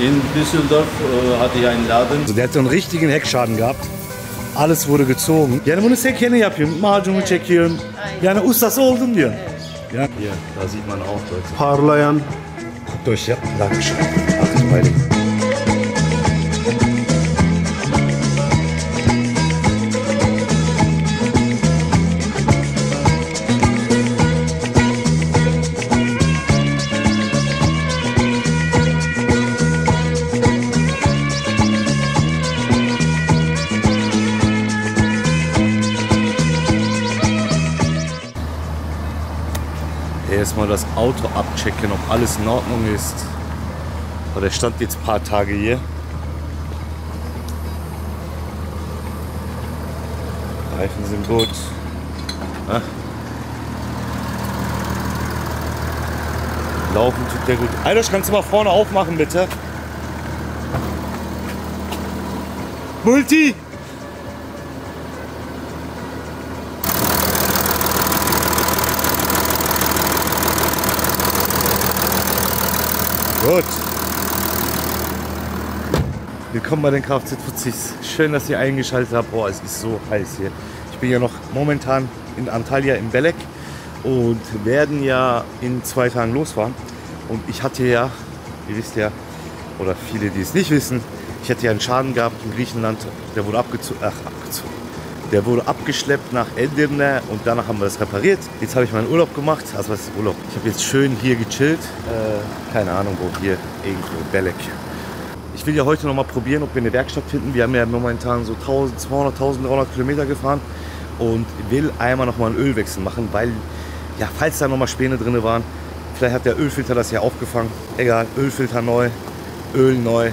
In Düsseldorf hatte ich einen Laden. Also der hat so einen richtigen Heckschaden gehabt. Alles wurde gezogen. Yani bunu sek yeni yapıyorum. Macunumu çekiyorum. Yani ustası oldum diyor. Ja, hier, da sieht man auch Deutsche. Parlayan. Guckt euch, ja, Dankeschön. Achtet bei dem. Erstmal das Auto abchecken, ob alles in Ordnung ist. Aber der stand jetzt ein paar Tage hier. Reifen sind gut. Ja. Laufen tut der gut. Aydosch, kannst du mal vorne aufmachen, bitte? Multi! Gut. Willkommen bei den KFZ Fuzies. Schön, dass ihr eingeschaltet habt. Boah, es ist so heiß hier. Ich bin ja noch momentan in Antalya im Belek und werden ja in 2 Tagen losfahren. Und ich hatte ja, ihr wisst ja, oder viele, die es nicht wissen, ich hatte ja einen Schaden gehabt in Griechenland. Der wurde abgezogen. Der wurde abgeschleppt nach Edirne und danach haben wir das repariert. Jetzt habe ich meinen Urlaub gemacht. Also was ist Urlaub? Ich habe jetzt schön hier gechillt. Keine Ahnung wo, hier irgendwo in Belek. Ich will ja heute noch mal probieren, ob wir eine Werkstatt finden. Wir haben ja momentan so 1200, 1300 Kilometer gefahren und will einmal noch mal einen Ölwechsel machen, weil, ja, falls da noch mal Späne drin waren, vielleicht hat der Ölfilter das ja aufgefangen. Egal, Ölfilter neu, Öl neu.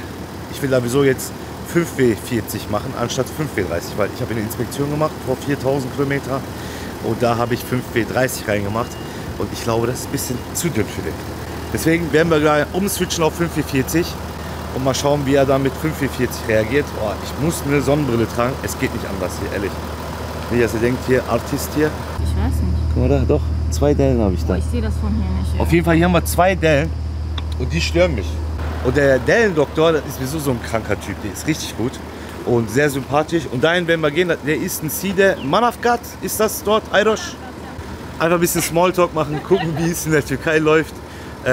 Ich will da sowieso jetzt 5W40 machen anstatt 5W30, weil ich habe eine Inspektion gemacht vor 4000 Kilometer und da habe ich 5W30 reingemacht und ich glaube, das ist ein bisschen zu dünn für den. Deswegen werden wir gleich umswitchen auf 5W40 und mal schauen, wie er da mit 5W40 reagiert. Oh, ich muss eine Sonnenbrille tragen, es geht nicht anders hier, ehrlich. Nicht, dass ihr denkt, hier Artist hier. Ich weiß nicht. Guck mal da, doch, 2 Dellen habe ich da. Oh, ich sehe das von hier nicht. Ey. Auf jeden Fall, hier haben wir 2 Dellen und die stören mich. Und der Dellendoktor, das ist sowieso so ein kranker Typ, der ist richtig gut und sehr sympathisch. Und dahin werden wir gehen, der ist ein Side, Manavgat ist das dort, Aydosch. Einfach ein bisschen Smalltalk machen, gucken, wie es in der Türkei läuft,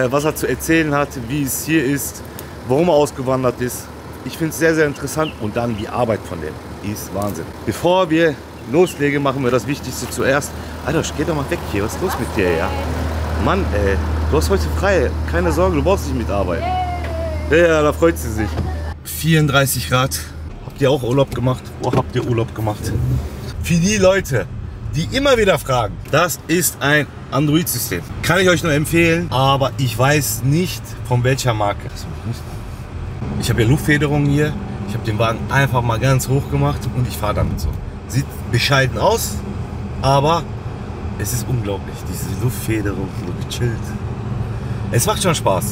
was er zu erzählen hat, wie es hier ist, warum er ausgewandert ist. Ich finde es sehr, sehr interessant und dann die Arbeit von dem ist Wahnsinn. Bevor wir loslegen, machen wir das Wichtigste zuerst. Aydosch, geh doch mal weg hier, was ist los mit dir, ja? Mann, ey, du hast heute frei, keine Sorge, du brauchst nicht mitarbeiten. Ja, da freut sie sich. 34 Grad. Habt ihr auch Urlaub gemacht? Wo habt ihr Urlaub gemacht? Für die Leute, die immer wieder fragen, das ist ein Android-System. Kann ich euch nur empfehlen, aber ich weiß nicht von welcher Marke. Ich habe ja Luftfederung hier. Ich habe den Wagen einfach mal ganz hoch gemacht und ich fahre damit so. Sieht bescheiden aus, aber es ist unglaublich. Diese Luftfederung, so gechillt. Es macht schon Spaß.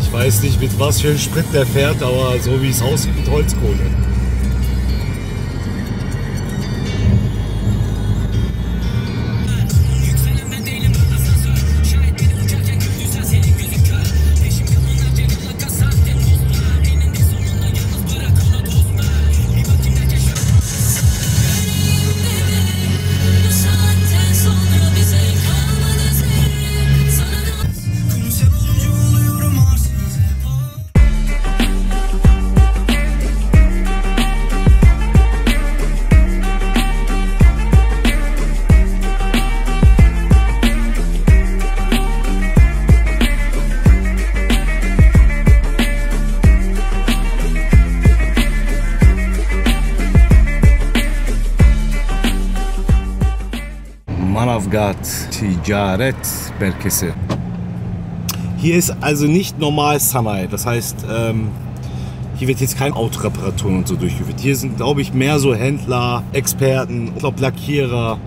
Ich weiß nicht, mit was für einem Sprit der fährt, aber so wie es aussieht, mit Holzkohle. Ticaret Merkezi. Hier ist also nicht normal Sanay, das heißt, hier wird jetzt kein Autoreparatur und so durchgeführt. Hier sind, glaube ich, mehr so Händler, Experten, ich glaube Lackierer.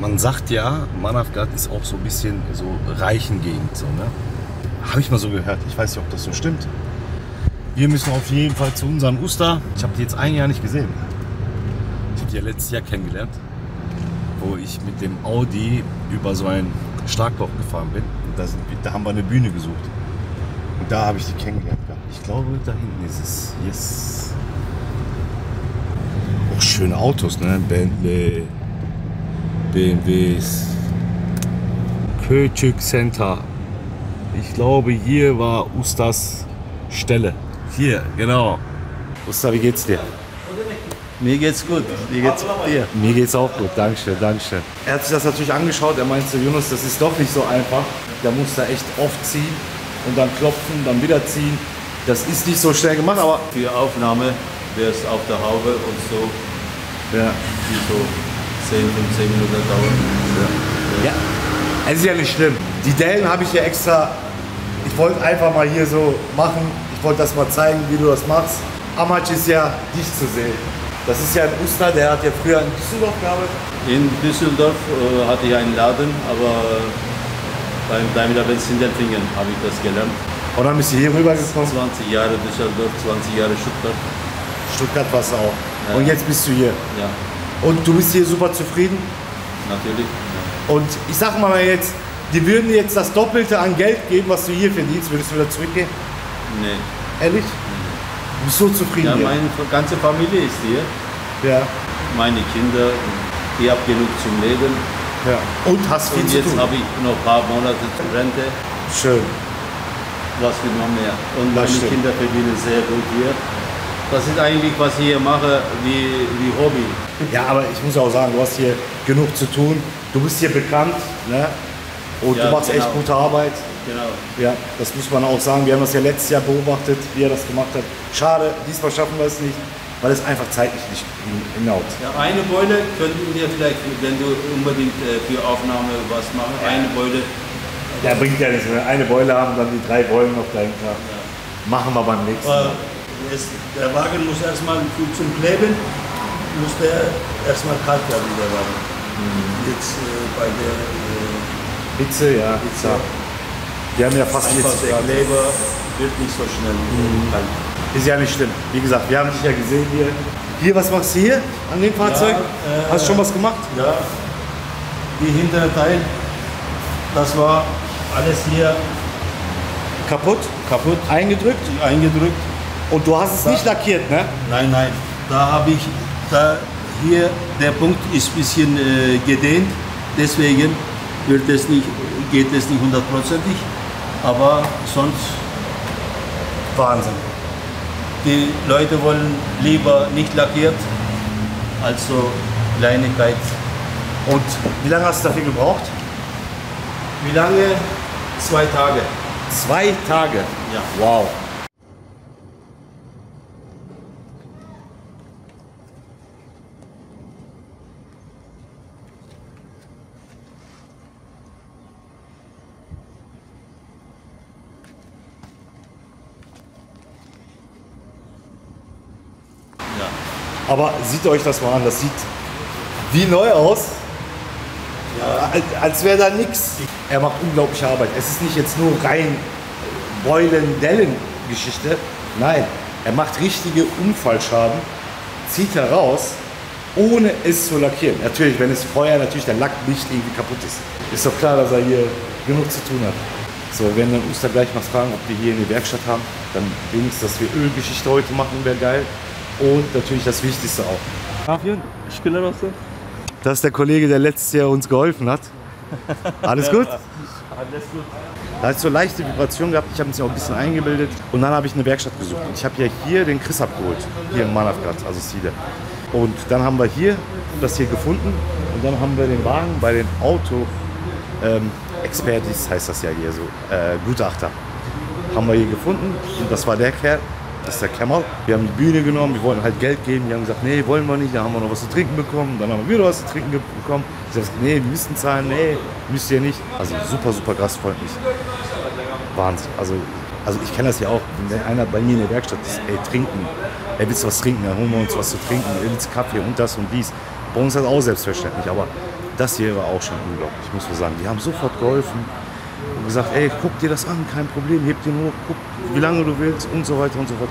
Man sagt ja, Manavgat ist auch so ein bisschen so Reichengegend, so, ne? Habe ich mal so gehört, ich weiß nicht, ob das so stimmt. Wir müssen auf jeden Fall zu unserem Usta. Ich habe die jetzt ein Jahr nicht gesehen. Ich habe die ja letztes Jahr kennengelernt. wo ich mit dem Audi über so ein Schlagloch gefahren bin. Und da haben wir eine Bühne gesucht. Und da habe ich die kennengelernt. Ich glaube, da hinten ist es. Yes. Auch schöne Autos, ne? Bentley, BMWs. Köçük Center. Ich glaube, hier war Ustas Stelle. Hier, genau. Usta, wie geht's dir? Mir geht's gut. Wie geht's dir? Mir geht's auch gut. Dankeschön, Dankeschön. Er hat sich das natürlich angeschaut. Er meinte, Yunus, das ist doch nicht so einfach. Der muss da echt oft ziehen und dann klopfen, dann wieder ziehen. Das ist nicht so schnell gemacht, aber für Aufnahme wäre es auf der Haube und so. Ja. Die so 10, 15 Minuten dauern. Ja. Es ist ja nicht schlimm. Die Dellen habe ich ja extra. Ich wollte einfach mal hier so machen. Ich wollte das mal zeigen, wie du das machst. Amac ist ja dich zu sehen. Das ist ja ein Usta, der hat ja früher in Düsseldorf gearbeitet. In Düsseldorf hatte ich einen Laden, aber beim Daimler-Benz Sindelfingen habe ich das gelernt. Und dann bist du hier rübergekommen? 20 Jahre Düsseldorf, 20 Jahre Stuttgart. Stuttgart warst du auch. Ja. Und jetzt bist du hier? Ja. Und du bist hier super zufrieden? Natürlich. Ja. Und ich sag mal jetzt, die würden dir jetzt das Doppelte an Geld geben, was du hier verdienst. Würdest du wieder zurückgehen? Nee. Ehrlich? Du bist so zufrieden? Ja, meine ganze Familie ist hier. Ja. Meine Kinder, ich habe genug zum Leben. Ja. Und hast viel zu tun. Jetzt habe ich noch ein paar Monate zur Rente. Schön. Was will man mehr? Und meine Kinder verdienen sehr gut hier. Das ist eigentlich, was ich hier mache, wie Hobby. Ja, aber ich muss auch sagen, du hast hier genug zu tun. Du bist hier bekannt, ne? Und ja, du machst echt gute Arbeit. Genau. Ja, das muss man auch sagen. Wir haben das ja letztes Jahr beobachtet, wie er das gemacht hat. Schade, diesmal schaffen wir es nicht, weil es einfach zeitlich nicht hinhaut. Ja, eine Beule könnten wir vielleicht, wenn du unbedingt für Aufnahme was machen, ja. Eine Beule. Ja, bringt ja nichts. Wenn wir eine Beule haben, dann die drei Beulen noch dahinter. Ja. Machen wir beim nächsten Mal. Der Wagen muss erstmal gut zum Kleben, muss der erstmal kalt werden, der Wagen. Mhm. Jetzt bei der Hitze, ja. Hitze. Die haben ja fast nichts. Der Kleber wird nicht so schnell. Mhm. Ist ja nicht schlimm. Wie gesagt, wir haben dich ja gesehen hier. Hier, was machst du hier an dem Fahrzeug? Ja, hast du schon was gemacht? Ja. Die hintere Teil, das war alles hier kaputt. Kaputt. Eingedrückt. Eingedrückt. Und du hast es nicht lackiert, ne? Nein, nein. Da habe ich, hier, der Punkt ist ein bisschen gedehnt. Deswegen geht es nicht hundertprozentig. Aber sonst Wahnsinn. Die Leute wollen lieber nicht lackiert, als so Kleinigkeit. Und wie lange hast du dafür gebraucht? Wie lange? 2 Tage. 2 Tage? Ja. Wow. Aber seht euch das mal an, das sieht wie neu aus, ja. Als wäre da nichts. Er macht unglaubliche Arbeit. Es ist nicht jetzt nur rein Beulen-Dellen-Geschichte. Nein, er macht richtige Unfallschaden, zieht heraus, ohne es zu lackieren. Natürlich, wenn es Feuer, natürlich der Lack nicht irgendwie kaputt ist. Ist doch klar, dass er hier genug zu tun hat. So, wir werden dann Usta gleich mal fragen, ob wir hier eine Werkstatt haben. Dann wenigstens, dass wir Ölgeschichte heute machen, wäre geil. Und natürlich das Wichtigste auch. Das ist der Kollege, der letztes Jahr uns geholfen hat. Alles gut? Alles gut. Da hat so leichte Vibration gehabt, ich habe mich auch ein bisschen eingebildet. Und dann habe ich eine Werkstatt gesucht. Und ich habe ja hier den Chris abgeholt, hier in Manavgat, also Side. Und dann haben wir hier das hier gefunden. Und dann haben wir den Wagen bei den Auto-Expertis, heißt das ja hier so, Gutachter, haben wir hier gefunden. Und das war der Kerl. Das ist der Kämmer. Wir haben die Bühne genommen, wir wollten halt Geld geben. Die haben gesagt, nee, wollen wir nicht. Dann haben wir noch was zu trinken bekommen. Dann haben wir wieder was zu trinken bekommen. Ich habe gesagt, nee, wir müssen zahlen, nee, müsst ihr nicht. Also super, super gastfreundlich. Wahnsinn. Also ich kenne das ja auch. Wenn einer bei mir in der Werkstatt ist, ey, trinken. Ey, willst du was trinken? Dann holen wir uns was zu trinken. Ey, willst du Kaffee und das und dies. Bei uns ist das auch selbstverständlich. Aber das hier war auch schon unglaublich, ich muss mal sagen. Die haben sofort geholfen. Und gesagt, ey, guck dir das an, kein Problem, heb den hoch, guck, wie lange du willst und so weiter und so fort.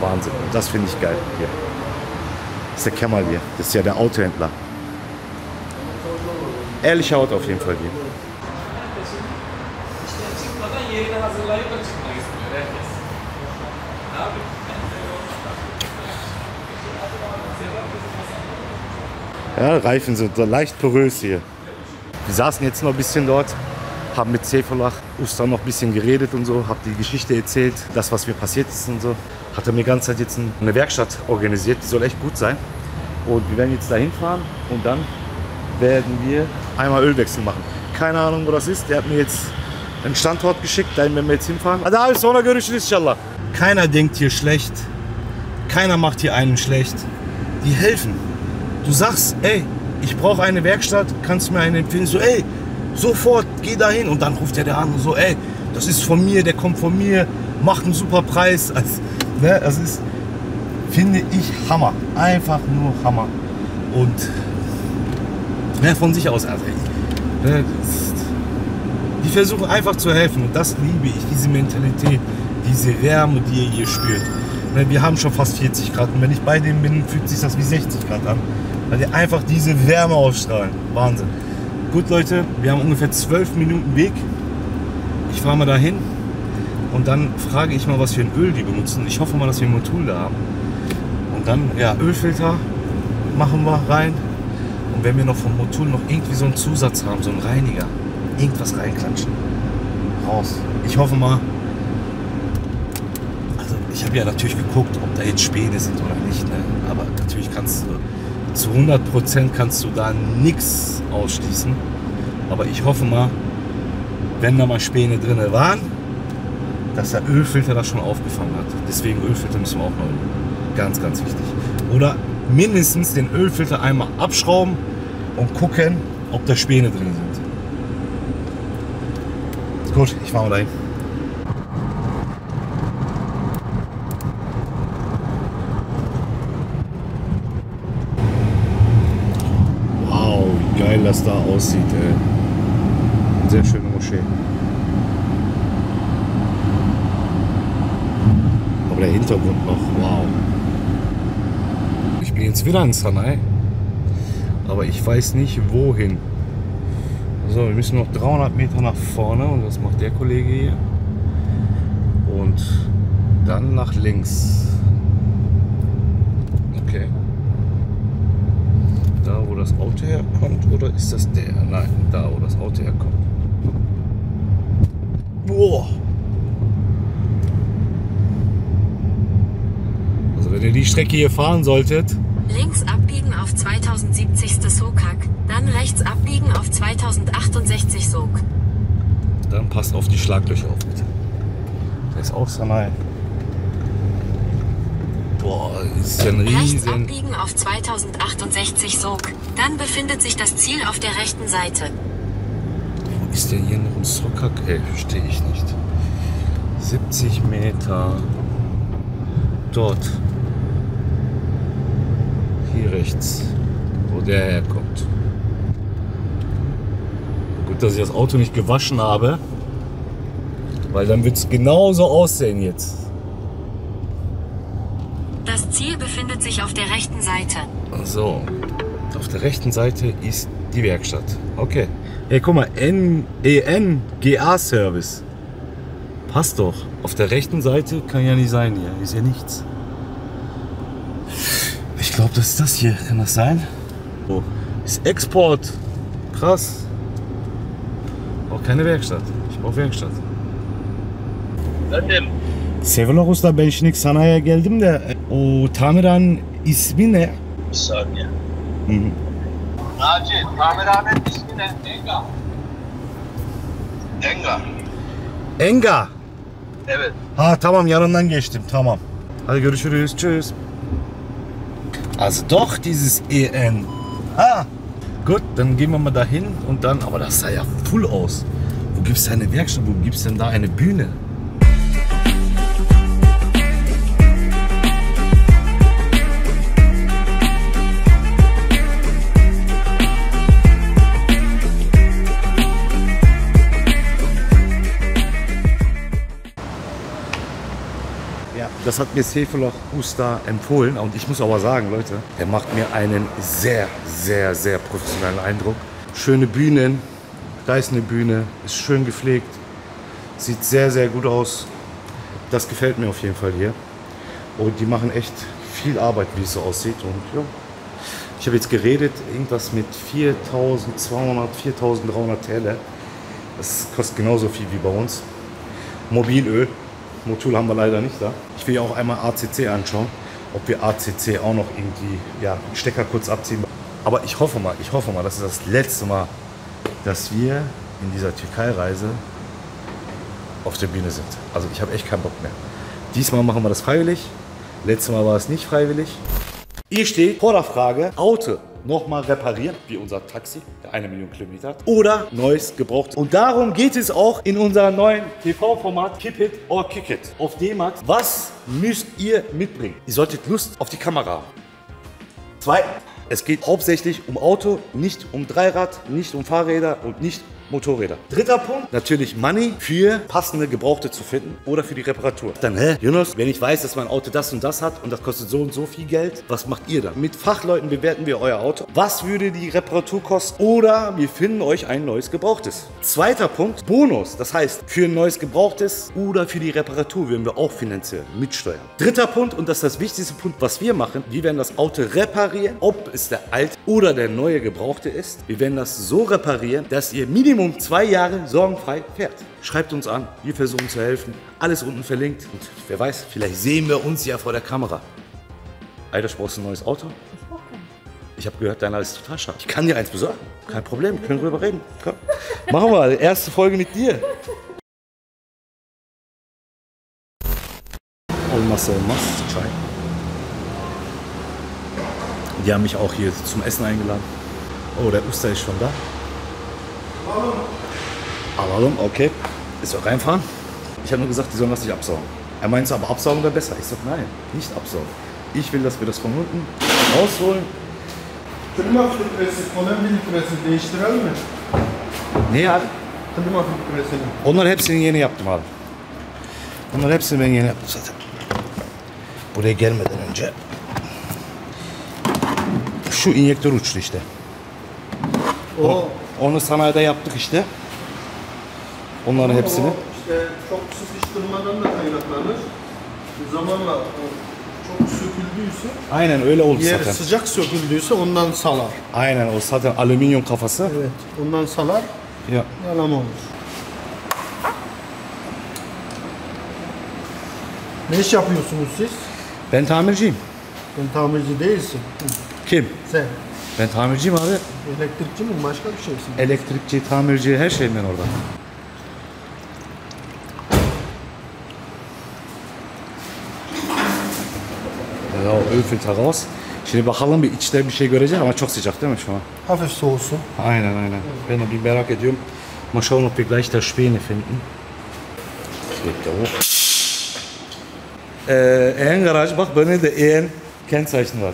Wahnsinn, das finde ich geil hier. Das ist der Kämmerl hier, das ist ja der Autohändler. ehrliche Haut auf jeden Fall geben. Ja, Reifen sind so leicht porös hier. Wir saßen jetzt noch ein bisschen dort, haben mit Seyfullah Usta noch ein bisschen geredet und so, habe die Geschichte erzählt, das was mir passiert ist und so. Hat er mir die ganze Zeit jetzt eine Werkstatt organisiert, die soll echt gut sein. Und wir werden jetzt dahin fahren und dann werden wir einmal Ölwechsel machen. Keine Ahnung, wo das ist. Der hat mir jetzt einen Standort geschickt, dahin werden wir jetzt hinfahren. Keiner denkt hier schlecht. Keiner macht hier einen schlecht. Die helfen. Du sagst, ey, ich brauche eine Werkstatt, kannst du mir eine empfehlen? So, ey, sofort, geh dahin. Und dann ruft er der an und so, ey, das ist von mir, der kommt von mir, macht einen super Preis. Also, ne, das ist, finde ich, Hammer. Einfach nur Hammer. Und ne, von sich aus. Also, ne, die versuchen einfach zu helfen. Und das liebe ich, diese Mentalität, diese Wärme, die ihr hier spürt. Ne, wir haben schon fast 40 Grad. Und wenn ich bei dem bin, fühlt sich das wie 60 Grad an. Weil die einfach diese Wärme ausstrahlen. Wahnsinn. Gut, Leute, wir haben ungefähr 12 Minuten Weg. Ich fahre mal dahin und dann frage ich mal, was für ein Öl die benutzen. Ich hoffe mal, dass wir Motul da haben. Und dann, ja, Ölfilter machen wir rein. Und wenn wir noch von Motul noch irgendwie so einen Zusatz haben, so einen Reiniger, irgendwas reinklatschen, raus. Ich hoffe mal. Also, ich habe ja natürlich geguckt, ob da jetzt Späne sind oder nicht. Ne? Aber natürlich kannst du. Zu 100% kannst du da nichts ausschließen, aber ich hoffe mal, wenn da mal Späne drin waren, dass der Ölfilter das schon aufgefangen hat. Deswegen Ölfilter müssen wir auch noch, ganz, ganz wichtig. Oder mindestens den Ölfilter einmal abschrauben und gucken, ob da Späne drin sind. Gut, ich fahre mal dahin. Geil, dass da aussieht, ey. Sehr schöne Moschee. Aber der Hintergrund noch, wow. Ich bin jetzt wieder in Sanai, aber ich weiß nicht wohin. So, wir müssen noch 300 Meter nach vorne und das macht der Kollege hier. Und dann nach links. Okay. Da, wo das Auto herkommt, oder ist das der? Nein, da, wo das Auto herkommt. Boah! Also, wenn ihr die Strecke hier fahren solltet. Links abbiegen auf 2070. Sokak, dann rechts abbiegen auf 2068 Sok. Dann passt auf die Schlaglöcher auf, bitte. Das ist auch Sanai. Boah, ist ja ein riesen... Rechts abbiegen auf 2068 Sog. Dann befindet sich das Ziel auf der rechten Seite. Wo ist denn hier noch ein Sokak? Ey, verstehe ich nicht. 70 Meter. Dort. Hier rechts. Wo der herkommt. Gut, dass ich das Auto nicht gewaschen habe. Weil dann wird es genauso aussehen jetzt. Das Ziel befindet sich auf der rechten Seite. So, auf der rechten Seite ist die Werkstatt. Okay. Ey, guck mal, ENGA-Service. Passt doch. Auf der rechten Seite kann ja nicht sein hier. Ist ja nichts. Ich glaube, das ist das hier. Kann das sein? Oh, ist Export. Krass. Auch keine Werkstatt. Ich brauche Werkstatt. Seitdem. Seyfullah Usta, ben şimdi Sanay'a geldim de o tamiran ismi ne? Bir saniye. Naci, tamiranın ismi ne? Enga. Enga. Enga? Evet. Ha tamam, yanından geçtim, tamam. Hadi görüşürüz, tschüss. Also doch dieses EN. Ah, gut, dann gehen wir mal dahin und dann, aber das sah ja full aus. Wo gibt es da eine Werkstatt, wo gibt es denn da eine Bühne? Das hat mir Seyfullah Usta empfohlen und ich muss aber sagen, Leute, er macht mir einen sehr, sehr, sehr professionellen Eindruck. schöne Bühnen. Da ist eine Bühne, ist schön gepflegt, sieht sehr, sehr gut aus. Das gefällt mir auf jeden Fall hier. Und die machen echt viel Arbeit, wie es so aussieht. Und ja, ich habe jetzt geredet, irgendwas mit 4.200, 4.300 Teller. Das kostet genauso viel wie bei uns. Mobilöl, Motul haben wir leider nicht da. Ich will ja auch einmal ACC anschauen, ob wir ACC auch noch irgendwie, ja, Stecker kurz abziehen. Aber ich hoffe mal, das ist das letzte Mal, dass wir in dieser Türkei-Reise auf der Bühne sind. Also ich habe echt keinen Bock mehr. Diesmal machen wir das freiwillig. Letztes Mal war es nicht freiwillig. Ich stehe vor der Frage, Auto nochmal reparieren, wie unser Taxi, der 1 Million Kilometer hat, oder neues gebraucht. Und darum geht es auch in unserem neuen TV-Format Keep it or Kick it auf D-Max. Was müsst ihr mitbringen? Ihr solltet Lust auf die Kamera haben. Zweitens, es geht hauptsächlich um Auto, nicht um Dreirad, nicht um Fahrräder und nicht Motorräder. Dritter Punkt, natürlich Money für passende Gebrauchte zu finden oder für die Reparatur. Dann, Jonas, wenn ich weiß, dass mein Auto das und das hat und das kostet so und so viel Geld, was macht ihr dann? Mit Fachleuten bewerten wir euer Auto. Was würde die Reparatur kosten? Oder wir finden euch ein neues Gebrauchtes. Zweiter Punkt, Bonus. Das heißt, für ein neues Gebrauchtes oder für die Reparatur würden wir auch finanziell mitsteuern. Dritter Punkt, und das ist das wichtigste Punkt, was wir machen. Wir werden das Auto reparieren, ob es der alte oder der neue Gebrauchte ist. Wir werden das so reparieren, dass ihr Minimum um 2 Jahre sorgenfrei fährt. Schreibt uns an, wir versuchen zu helfen. Alles unten verlinkt und wer weiß, vielleicht sehen wir uns ja vor der Kamera. Aydosch, brauchst du ein neues Auto? Ich brauche keins. Ich habe gehört, deiner ist total schade. Ich kann dir eins besorgen. Kein Problem, können wir drüber reden. Komm. Machen wir mal, erste Folge mit dir. All muscle must try. Die haben mich auch hier zum Essen eingeladen. Oh, der Usta ist schon da. Alalum, okay. Ist auch reinfahren. Ich habe nur gesagt, die sollen das nicht absaugen. Er meinte, aber absaugen wäre besser. Ich sage, nein, nicht absaugen. Ich will, dass wir das von unten rausholen. Ne abi. Onlar hepsini yeni yaptım abi. Onlar hepsini ben yeni yaptım zaten. Buraya gelmeden önce şu injektör uçtu işte. O. Onu sanayide yaptık işte. Onların ama hepsini. İşte çok sıkıştırmadan da kaynaklanır. Zamanla çok söküldüyse. Aynen öyle oldu zaten. Yer sıcak söküldüyse ondan salar. Aynen o zaten alüminyum kafası. Evet. Ondan salar. Ya. Yalama olur. Ne iş yapıyorsunuz siz? Ben tamirciyim. Sen tamirci değilsin. Kim? Sen. Ben tamirciyim abi. Elektrikçi mi? Başka bir şey misin? Elektrikçi, tamirci, her şeyim ben orada. Ya o ölfiltre raus. Şimdi bakalım bir içten bir şey göreceğiz ama çok sıcak değil mi şu an? Hafif soğusun. Aynen aynen. Evet. Ben de bir merak ediyorum. Mal schauen, ob wir gleich da Späne finden. Eğen garaj, bak bende de Eğen Kennzeichen var.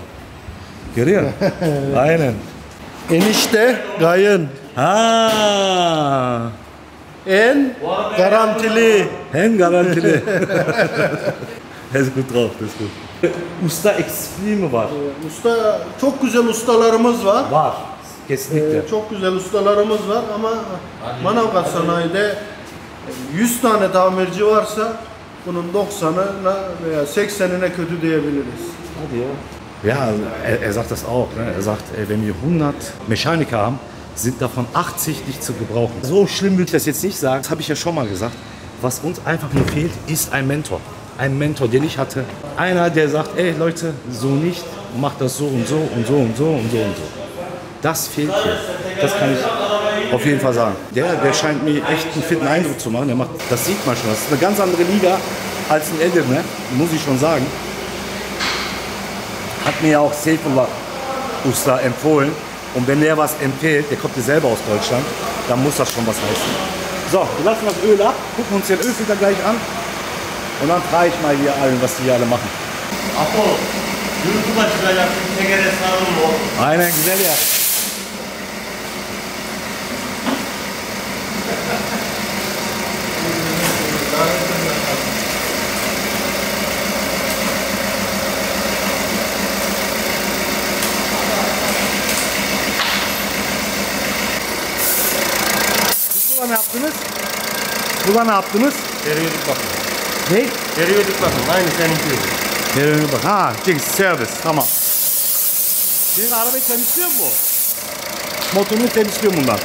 Görüyor musun? Aynen. Enişte Gayın. Ha. En garantili. En garantili. Das ist gut drauf, das ist gut. Usta eksikliği mi var? Usta, çok güzel ustalarımız var. Var, kesinlikle. Çok güzel ustalarımız var ama Manavgat sanayide 100 tane tamirci varsa bunun 90'ına veya 80'ine kötü diyebiliriz. Hadi ya. Ja, er sagt das auch. Ne? Er sagt, wenn wir 100 Mechaniker haben, sind davon 80 nicht zu gebrauchen. So schlimm würde ich das jetzt nicht sagen. Das habe ich ja schon mal gesagt. Was uns einfach nur fehlt, ist ein Mentor. Ein Mentor, den ich hatte. Einer, der sagt, ey Leute, so nicht, macht das so und so und so und so und so und so. Das fehlt mir. Das kann ich auf jeden Fall sagen. Der scheint mir echt einen fitten Eindruck zu machen. Der macht, das sieht man schon. Das ist eine ganz andere Liga als ein Edir, ne? Muss ich schon sagen. Hat mir ja auch Seyfullah Usta empfohlen. Und wenn der was empfiehlt, der kommt ja selber aus Deutschland, dann muss das schon was heißen. So, wir lassen das Öl ab, gucken uns den Ölfilter gleich an. Und dann frage ich mal hier allen, was die hier alle machen. Aynen güzel ya. ne yaptınız? Buna ne yaptınız? Periyodik bakım. Ne? Periyodik bakım. Aynı seninki gibi. Periyodik bakım. Ha, servis. Tamam. Senin arabayı temizliyor mu? Motorunu temizliyor bundan.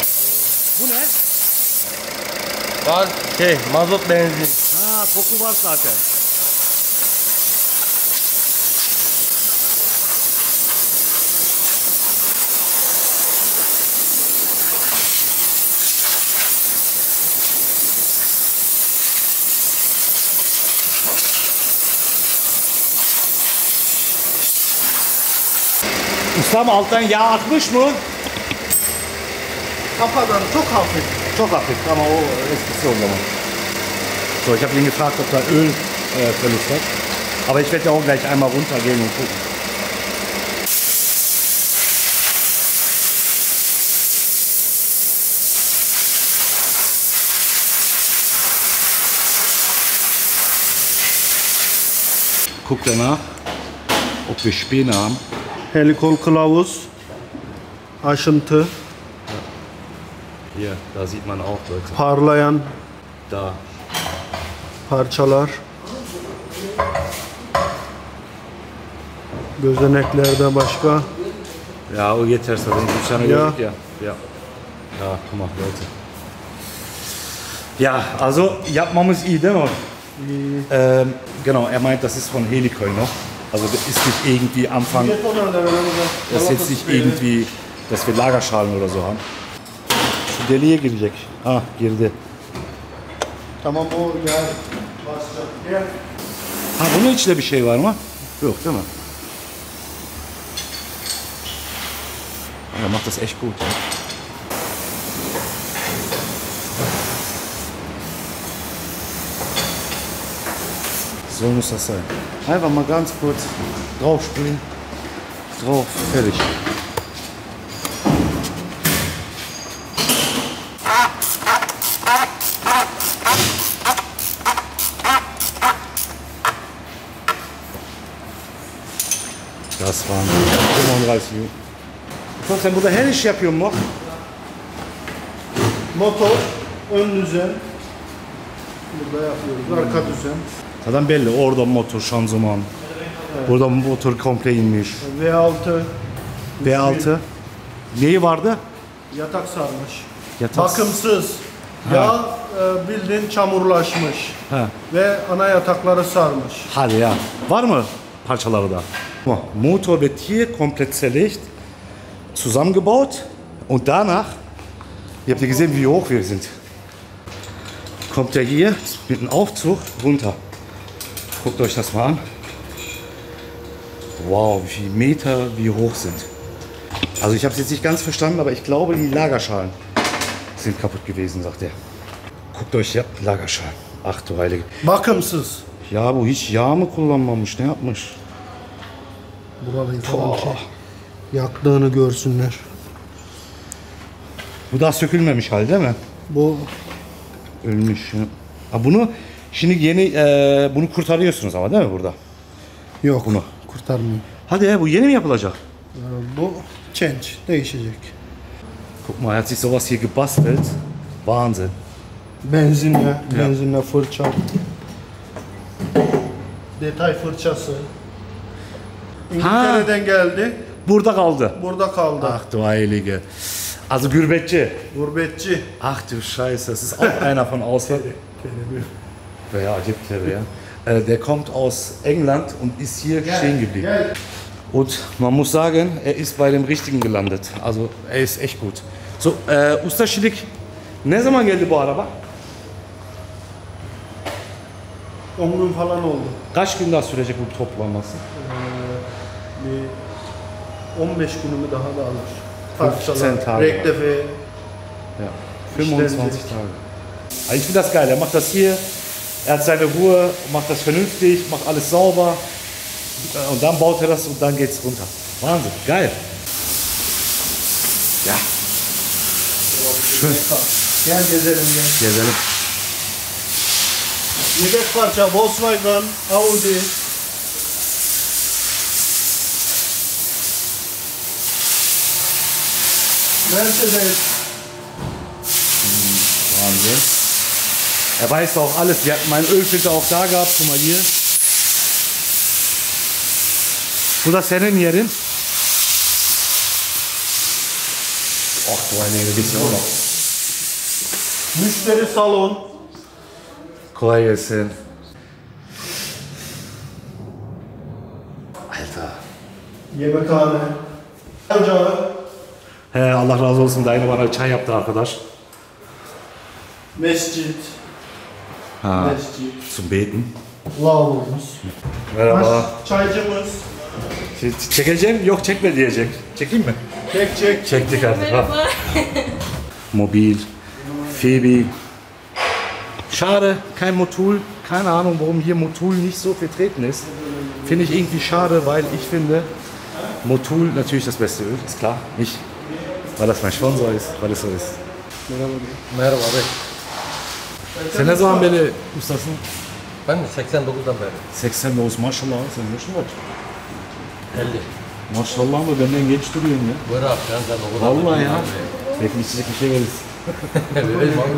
Bu ne? Var mazot, benzin. Ha, koku var zaten. Ustam alttan yağ atmış mı? Kafadan çok hafif. Çok hafif ama o eskisi o zaman. So, ich habe ihn gefragt, ob da Öl verlust hat. Aber ich werde ja auch gleich einmal runtergehen und gucken. Guck danach, ob wir Späne haben. Helicoil Klavus, Aschente. Hier, da sieht man auch, Leute. Parlayan. Da. Parçalar. Gözeneklerde başka. Ya o yeter zaten. Üç tane gördük ya. Ya. Ya, guck mal, Leute. Ja, also, yapmamız iyi değil mi? İyi. Genau, meint, das ist von Helicoil noch. Also das ist nicht irgendwie Anfang, das ist jetzt nicht irgendwie, dass wir Lagerschalen oder so haben. Şu deliğe girecek. Ah, girdi. Tamam o gel. Basacak gel. Ha, bunun içinde bir şey var mı? Yok değil mi? Er macht das echt gut. So muss das sein. Einfach mal ganz kurz drauf springen. Drauf, fertig. Das waren 35 Minuten. Sen burada her iş yapıyor mu? Motor, ön düzen. Burada yapıyoruz, arka düzen. Zaten belli, orada motor, şanzıman, evet. Burada motor komple inmiş. V6. V6. Neyi vardı? Yatak sarmış. Yatak. Bakımsız. Ha. Yağ bildiğin çamurlaşmış. Ha. Ve ana yatakları sarmış. Hadi ya. Var mı parçaları da? Motor wird hier komplett zerlegt, zusammengebaut und danach, ihr habt ja gesehen, wie hoch wir sind, kommt er hier mit einem Aufzug runter. Guckt euch das mal an. Wow, wie viele Meter wir hoch sind. Also ich habe es jetzt nicht ganz verstanden, aber ich glaube, die Lagerschalen sind kaputt gewesen, sagt er. Guckt euch, ja, Lagerschalen. Ach du Heilige. Bakımsız. Ya bu hiç yağ mı kullanmamış, ne yapmış? Burayı falan şey, yaktığını görsünler. Bu daha sökülmemiş halde mi? Bu ölmüş. Ha, bunu şimdi yeni bunu kurtarıyorsunuz ama değil mi burada? Yok, bunu kurtarmıyor. Hadi ya, bu yeni mi yapılacak? Bu change, değişecek. Guck mal, hat sich sowas hier gebastelt. Wahnsinn. Benzinle fırça. Detay fırçası. İngiltere'den geldi. Burada kaldı. Burada kaldı. Ach du Heilige. Also gurbetçi. Gurbetçi. Ach du Scheiße, das ist auch einer von außerhalb. Ja, gibt ja. Der kommt aus England und ist hier stehen geblieben. Und man muss sagen, er ist bei dem Richtigen gelandet. Also er ist echt gut. So, Usta Şilik, ne zaman geldi bu araba? 10 gün falan oldu. Kaç gün daha sürecek bu toplanması? 15 günümü daha da alır. Parçalar, Reckdefe. Ja, 25 Tage. Also ich finde das geil, er macht das hier, er hat seine Ruhe, macht das vernünftig, macht alles sauber und dann baut er das und dann geht's runter. Wahnsinn, geil. Ja. Schön. Gel gezelim, gel. Gezelim. Yedek parça Volkswagen, Audi. Mercedes. Wahnsinn. Er weiß auch alles. Wir hatten meinen Ölfilter auch da gehabt. Guck mal hier. Wo das denn hier hin? Ach du Heilige, da gibt's ja auch noch. Mysteri Salon. Guck mal hier jetzt hin. Alter. Yemekhane. Hoca. He, Allah razı olsun. Dayım bana çay yaptı arkadaş. Mescid. Ha, zum Beten. Lavabomuz. Merhaba. Çaycımız. Çekeceğim, yok çekme diyecek. Çekeyim mi? Çek çek. Çektik artık. Merhaba. Mobil. Febi. Schade, kein Motul. Keine Ahnung, warum hier Motul nicht so vertreten ist. Finde ich irgendwie schade, weil ich finde, Motul natürlich das beste Öl, ist klar. Nicht, weil das mein Sponsor ist, weil es so ist. Merhaba. Sen ne zaman beri ustasın? Ben mi? 89'dan beri. 89 maşallah, sen yaşın kaç? 50. Maşallah mı? Benden genç duruyorsun ya. Buyur abi, sen o kadar. Vallahi ya. Belki içecek bir şey gelirsin.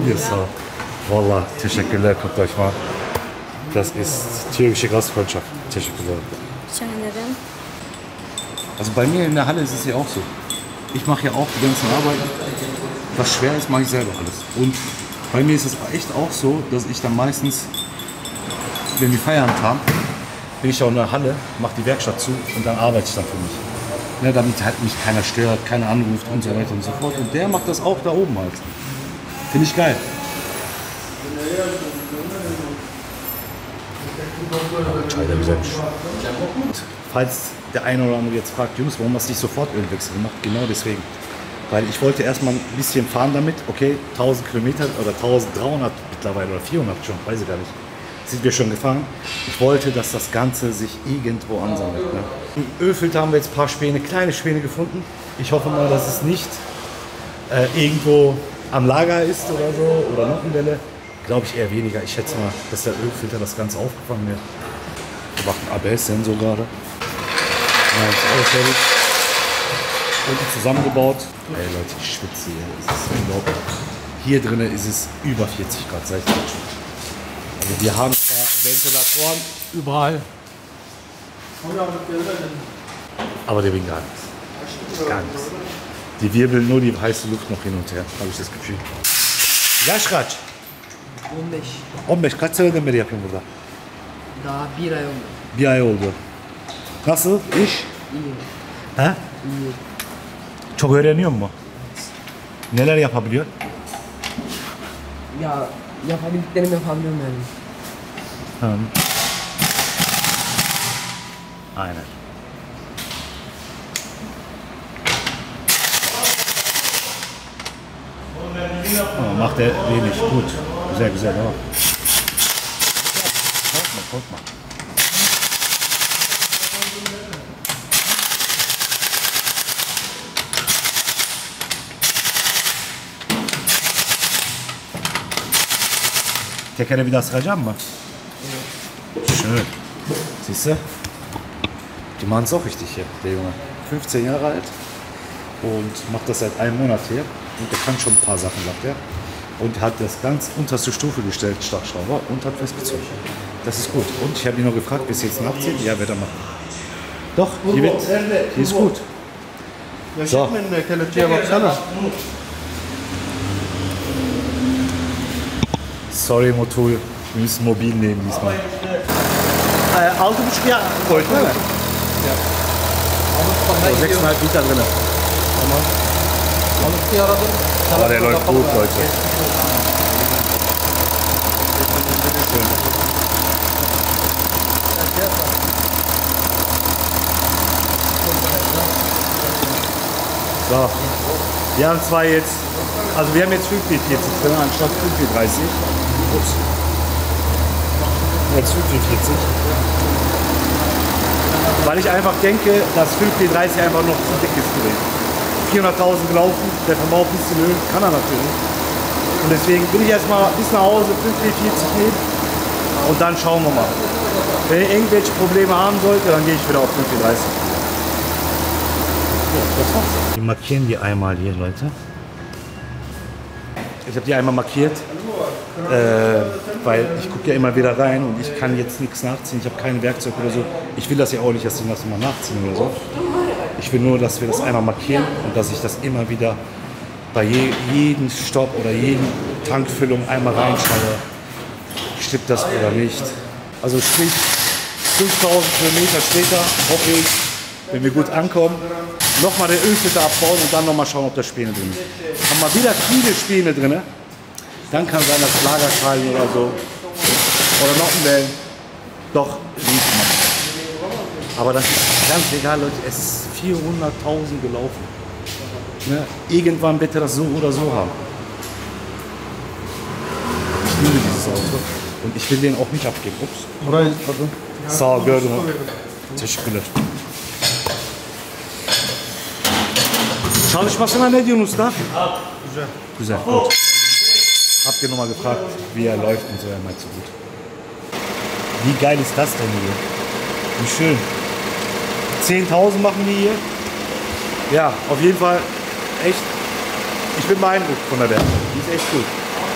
Öyle sağ ol. Vallahi teşekkürler kardeşim. Das ist türkische Gastfreundschaft. Teşekkürler. Gerne ederim. Also bei mir in der Halle ist es ja auch so. Ich mache ja auch die ganzen Arbeiten. Was schwer ist, mache ich selber alles. Und bei mir ist es echt auch so, dass ich dann meistens, wenn wir Feierabend haben, bin ich auch in der Halle, mache die Werkstatt zu und dann arbeite ich dann für mich. Ne, damit halt mich keiner stört, keiner anruft und so weiter und so fort. Und der macht das auch da oben halt. Finde ich geil. Falls der eine oder andere jetzt fragt, Jungs, warum hast du nicht sofort Ölwechsel gemacht? Genau deswegen. Weil ich wollte erstmal ein bisschen fahren damit, okay, 1000 Kilometer oder 1300 mittlerweile oder 400 schon, weiß ich gar nicht. Sind wir schon gefahren. Ich wollte, dass das Ganze sich irgendwo ansammelt. Ne? Im Ölfilter haben wir jetzt ein paar Späne, kleine Späne gefunden. Ich hoffe mal, dass es nicht irgendwo am Lager ist oder so, oder Nockenwelle. Glaube ich eher weniger. Ich schätze mal, dass der Ölfilter das Ganze aufgefangen wird. Wir machen einen ABS-Sensor gerade. Ja, unten zusammengebaut. Ey Leute, ich schwitze hier. Das ist unglaublich. Hier drinnen ist es über 40 Grad, sag ich mal. Also wir haben zwar Ventilatoren überall. Aber der will gar nichts. Gar nichts. Die wirbeln nur die heiße Luft noch hin und her, habe ich das Gefühl. Ja, Schratsch. Olmuş. Kaç seneden beri yapıyorsun burada? Daha bir ay oldu. Bir ay oldu. Nasıl iş? İyi. Ha? İyi. Çok öğreniyor mu? Neler yapabiliyor? Ya yapabildiklerimi yapabiliyorum yani. Tamam. Aynen. Oh, macht er wenig. Gut. Güzel güzel ama. Korkma korkma. Tekere bir daha sıkacak mı? Evet. Schön. Siehst du? Die machen es auch richtig hier, der Junge. 15 Jahre alt und macht das seit einem Monat hier. Und der kann schon ein paar Sachen, sagt er. Und hat das ganz unterste Stufe gestellt, Startschrauber, und hat festgezogen. Das ist gut. Und ich habe ihn noch gefragt, bis jetzt nachziehen? Ja, wird er machen. Doch, hier wird, hier ist gut. So. Sorry Motul, wir müssen mobil nehmen diesmal. 6,5 Volt, ne? Ja. 6,5 Liter drin. Aber der läuft gut, Leute. So. Wir haben zwar jetzt, also wir haben jetzt 5,40 drin anstatt 5,30. Ups. Jetzt 5,40. Weil ich einfach denke, dass 5,30 einfach noch zu dick ist gewesen. 400.000 gelaufen, der Verbrauch ein bisschen Öl, kann er natürlich. Und deswegen bin ich erstmal bis nach Hause, 5,40 nehmen und dann schauen wir mal. Wenn ihr irgendwelche Probleme haben sollte, dann gehe ich wieder auf 5,30. Ja, das war's. Wir markieren die einmal hier, Leute. Ich habe die einmal markiert. weil ich gucke ja immer wieder rein und ich kann jetzt nichts nachziehen, ich habe kein Werkzeug oder so. Ich will das ja auch nicht, dass die das immer nachziehen oder so. Ich will nur, dass wir das einmal markieren und dass ich das immer wieder bei jedem Stopp oder jeden Tankfüllung einmal reinschaue. Stimmt das oder nicht? Also sprich, 5000 Kilometer später hoffe ich, wenn wir gut ankommen, nochmal den Ölfilter abbauen und dann nochmal schauen, ob da Späne drin ist. Haben wir wieder viele Späne drin, dann kann sein, dass Lagerschalen oder so oder Nockenwellen doch riechen machen. Aber das ist ganz egal, Leute, es ist 400.000 gelaufen. Ne? Irgendwann bitte das so oder so haben. Ich liebe dieses Auto und ich will den auch nicht abgeben. Ups. Sağ gördüm. Teşekkürler. Çalışmasına ne diyorsun usta? Güzel. Güzel. Gut. Habt ihr nochmal gefragt, wie er läuft und so, er meint so gut. Wie geil ist das denn hier? Wie schön. 10.000 machen die hier. Ja, auf jeden Fall echt. Ich bin beeindruckt von der Werte. Die ist echt gut.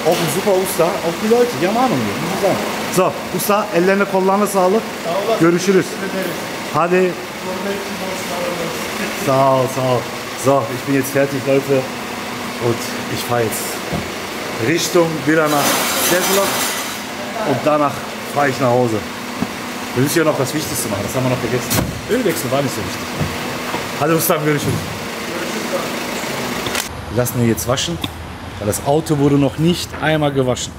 Auch ein super Usta, auch die Leute, die haben Ahnung hier. So, Usta, ellerine kollarına sağlık. Görüşürüz. Hadi. Sağ ol, sağ ol. So, ich bin jetzt fertig, Leute. Und ich fahre jetzt Richtung wieder nach Seyfullah. Und danach fahre ich nach Hause. Wir müssen ja noch das Wichtigste machen, das haben wir noch vergessen. Ölwechsel war nicht so wichtig. Hadi Usta, görüşürüz. Lassen wir jetzt waschen. Weil das Auto wurde noch nicht einmal gewaschen.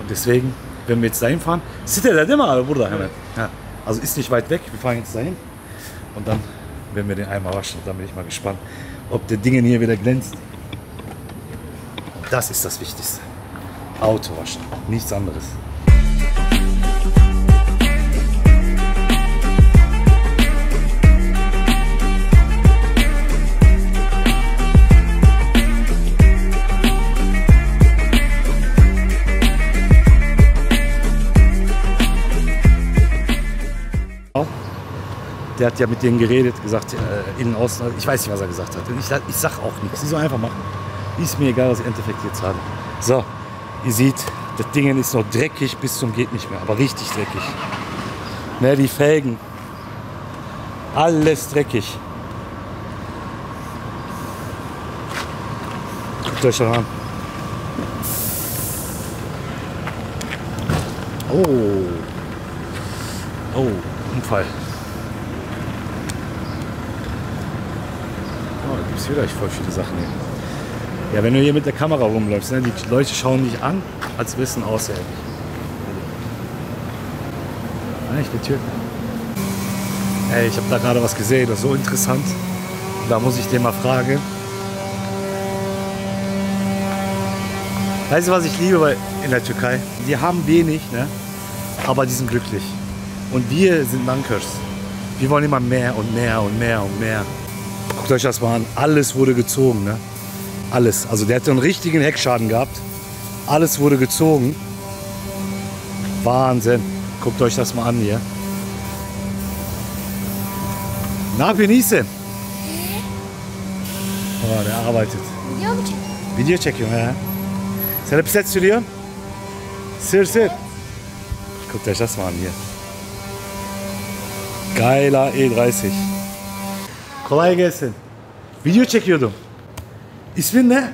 Und deswegen, wenn wir jetzt dahin fahren, sitzt der immer burada hemen. Ja. Also ist nicht weit weg, wir fahren jetzt dahin. Und dann werden wir den einmal waschen. Und dann bin ich mal gespannt, ob der Ding hier wieder glänzt. Und das ist das Wichtigste. Auto waschen, nichts anderes. Der hat ja mit denen geredet, gesagt, innen, außen, ich weiß nicht, was er gesagt hat. Ich sag auch nichts, die so einfach machen. Ist mir egal, was ich im Endeffekt jetzt habe. So, ihr seht, das Ding ist noch dreckig bis zum geht nicht mehr, aber richtig dreckig. Ne, die Felgen, alles dreckig. Guckt euch das an. Oh, oh, Unfall. Vielleicht voll viele Sachen nehmen. Ja, wenn du hier mit der Kamera rumläufst, ne, die Leute schauen dich an, als wissen außerhalb. Echt, der Türke. Ey, ich habe da gerade was gesehen, das ist so interessant. Da muss ich den mal fragen. Weißt du, was ich liebe in der Türkei? Die haben wenig, ne? Aber die sind glücklich. Und wir sind Mankers. Wir wollen immer mehr und mehr und mehr und mehr. Guckt euch das mal an, alles wurde gezogen, ne? Alles. Also der hatte einen richtigen Heckschaden gehabt. Alles wurde gezogen. Wahnsinn. Guckt euch das mal an hier. Na, Penisse. Oh, der arbeitet. Videocheck, Junge. Seine Besetzt zu dir? Sir, sir. Guckt euch das mal an hier. Geiler E30. Kolay gelsin. Video çekiyordum. İsmin ne?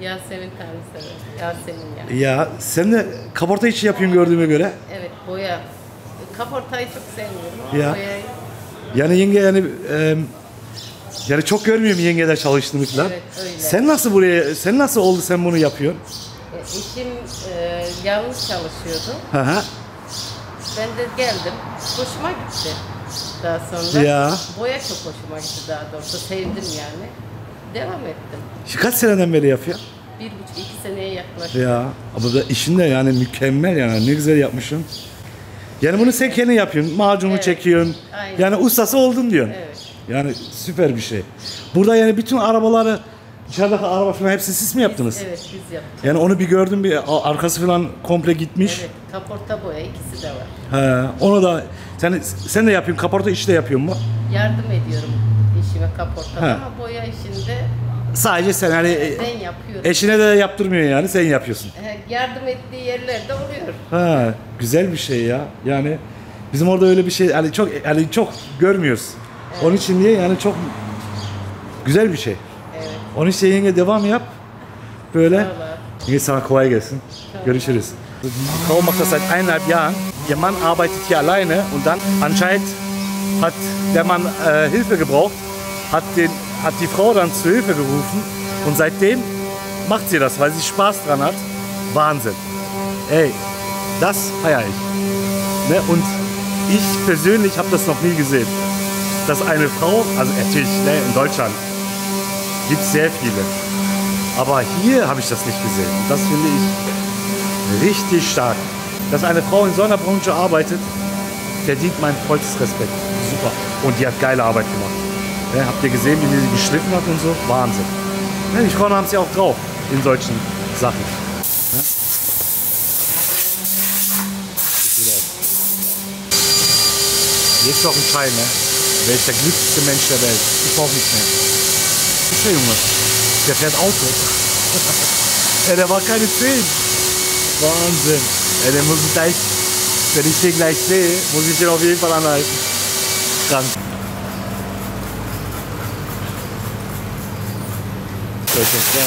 Yasemin Tanrısal. Yasemin ya. Ya sen de kaporta işi yapayım gördüğüme göre. Evet boya. Kaportayı çok sevmiyorum. Ya. Boyayı... Yani yenge yani yani çok görmüyorum yengede çalıştığını falan. Evet, öyle. Sen nasıl oldu sen bunu yapıyorsun? Eşim yalnız çalışıyordu. Hı. Ben de geldim. Hoşuma gitti. Daha sonra ya. Boya çok hoşuma gitti daha doğrusu. Sevdim yani. Devam ettim. Şu kaç seneden beri yapıyor? 1,5-2 seneye yaklaştı. Ya ama da işin de yani mükemmel yani ne güzel yapmışsın. Yani bunu sen kendin yapıyorsun. Macunu evet. Çekiyorsun. Aynen. Yani ustası oldun diyorsun. Evet. Yani süper bir şey. Burada yani bütün arabaları dışarıdaki araba falan hepsini siz mi yaptınız? Evet biz yaptık. Yani onu bir gördüm bir arkası falan komple gitmiş. Evet kaporta boya ikisi de var. He onu da sen de yapıyorsun kaporta işi de yapıyorsun mu? Yardım ediyorum işime kaportada ama boya işinde Sadece sen hani ben yapıyorum. Eşine de yaptırmıyor yani, sen yapıyorsun. Yardım ettiği yerlerde oluyor. Ha, güzel bir şey ya. Yani bizim orada öyle bir şey hani çok görmüyoruz. Evet. Onun için diye yani çok güzel bir şey. Evet. Onun için yenge devam yap. Böyle. Yenge sana kolay gelsin. Tamam. Görüşürüz. Frau macht das seit 1,5 Jahren. Ihr Mann arbeitet hier alleine und dann anscheinend hat der Mann Hilfe gebraucht, hat die Frau dann zu Hilfe gerufen und seitdem macht sie das, weil sie Spaß dran hat. Wahnsinn. Ey, das feiere ich. Ne? Und ich persönlich habe das noch nie gesehen, dass eine Frau, also natürlich ne, in Deutschland gibt es sehr viele, aber hier habe ich das nicht gesehen. Und das finde ich richtig stark. Dass eine Frau in so einer Branche arbeitet, verdient meinen vollstes Respekt. Super. Und die hat geile Arbeit gemacht. Ja, habt ihr gesehen, wie die geschliffen hat und so? Wahnsinn. Ja, die Frauen haben es ja auch drauf in solchen Sachen. Ja? Hier ist doch ein Schein, ne? Wer ist der glücklichste Mensch der Welt? Ich brauche nichts mehr. Das ist der Junge. Der fährt Auto. Ja, der war keine 10. Wahnsinn. Ja, der muss gleich, wenn ich den gleich sehe, muss ich den auf jeden Fall anhalten. Krank. Soll ich das Glas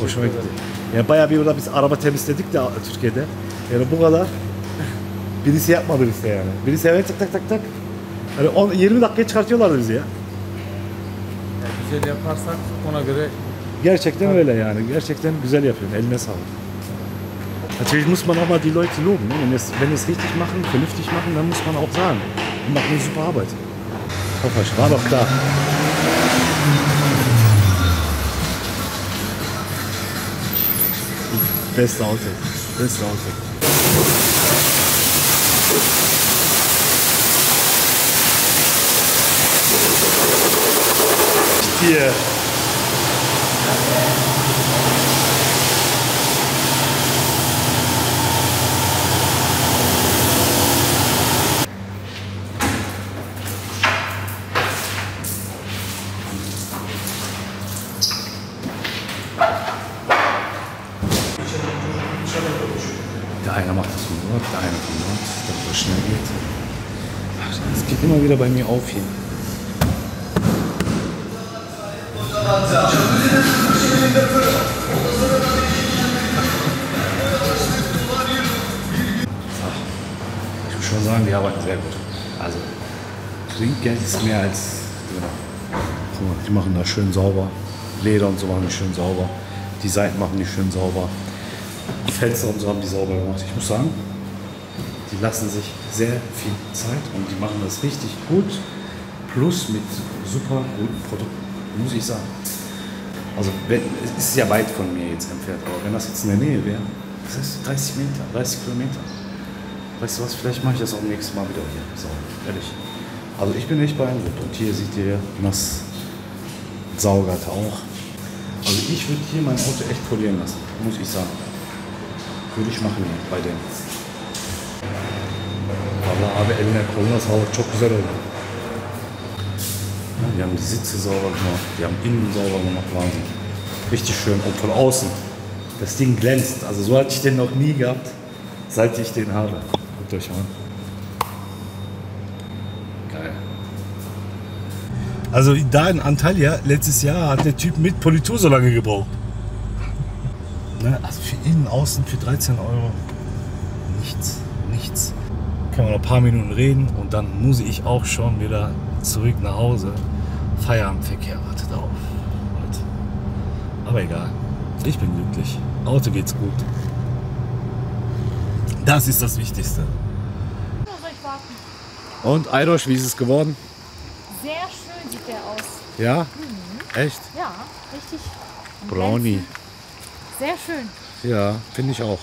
hoşuma gitti. Yani bayağı bir orada biz araba temizledik de Türkiye'de. Yani bu kadar birisi yapmadı bize yani. Birisi evet tak. Hani 20 dakikaya çıkartıyorlardı bizi ya. Güzel yaparsak ona göre. Gerçekten tabii. Öyle yani. Gerçekten güzel yapıyorsun. Eline sağlık. Natürlich muss man auch mal die Leute loben. Wenn es richtig machen, vernünftig machen, dann muss man auch sagen. Die machen eine super Arbeit. War doch klar. Beste Auto, beste Auto. Hier. Wieder bei mir auf hier. Ich muss schon sagen, die arbeiten sehr gut. Also Trinkgeld ist mehr als genau. Guck mal, die machen das schön sauber. Leder und so machen die schön sauber. Die Seiten machen die schön sauber. Die Fenster und so haben die sauber gemacht. Ich muss sagen, die lassen sich sehr viel Zeit und die machen das richtig gut, plus mit super guten Produkten, muss ich sagen. Also es ist ja weit von mir jetzt entfernt, aber wenn das jetzt in der Nähe wäre, das ist 30 Meter, 30 Kilometer. Weißt du was, vielleicht mache ich das auch nächstes Mal wieder hier, so, ehrlich. Also ich bin echt beeindruckt und hier seht ihr Nasssaugerte auch. Also ich würde hier mein Auto echt polieren lassen, muss ich sagen. Würde ich machen hier bei denen. Vallahi abi eline koluna sağlık, çok güzel oldu. Die haben die Sitze sauber gemacht, die haben innen sauber gemacht, Wahnsinn. Richtig schön und von außen. Das Ding glänzt, also so hatte ich den noch nie gehabt, seit ich den habe. Guckt euch an. Geil. Also da in Antalya, letztes Jahr hat der Typ mit Politur so lange gebraucht. Ne? Also für innen, außen, für 13 €. Nichts, nichts. Kann man noch ein paar Minuten reden und dann muss ich auch schon wieder zurück nach Hause. Feierabendverkehr wartet auf. Aber egal, ich bin glücklich. Auto geht's gut. Das ist das Wichtigste. Und Aydosch, wie ist es geworden? Sehr schön sieht der aus. Ja? Mhm. Echt? Ja, richtig. Brownie. Sehr schön. Ja, finde ich auch.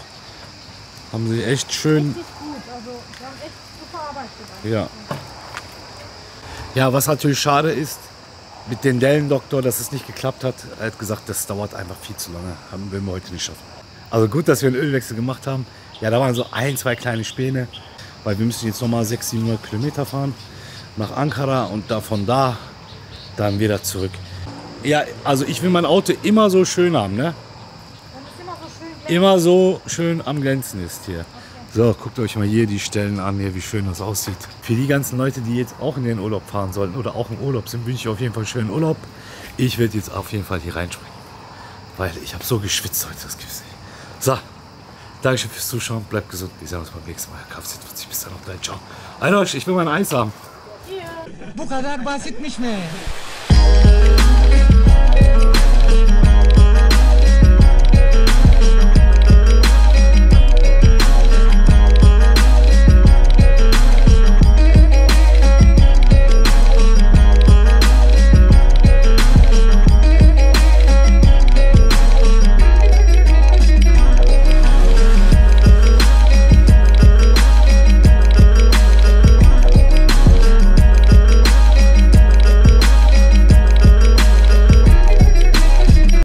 Haben sie echt schön. Richtig gut, also sie haben echt super Arbeit gemacht. Ja. Ja, was natürlich schade ist, mit dem Dellendoktor, dass es nicht geklappt hat. Er hat gesagt, das dauert einfach viel zu lange. Haben wir heute nicht schaffen. Also gut, dass wir einen Ölwechsel gemacht haben. Ja, da waren so ein, zwei kleine Späne, weil wir müssen jetzt nochmal 600-700 Kilometer fahren nach Ankara und davon da dann wieder zurück. Ja, also ich will mein Auto immer so schön haben, ne? Immer so schön am Glänzen ist hier. So, guckt euch mal hier die Stellen an, hier, wie schön das aussieht. Für die ganzen Leute, die jetzt auch in den Urlaub fahren sollten oder auch im Urlaub sind, wünsche ich auf jeden Fall schönen Urlaub. Ich werde jetzt auf jeden Fall hier reinspringen, weil ich habe so geschwitzt heute, das gibt's nicht. So, Dankeschön fürs Zuschauen, bleibt gesund. Wir sehen uns beim nächsten Mal. Kfz-40, bis dann, auf dein Ciao. Aydosch, ich will mein Eis haben. Bu kadar basit nicht mehr.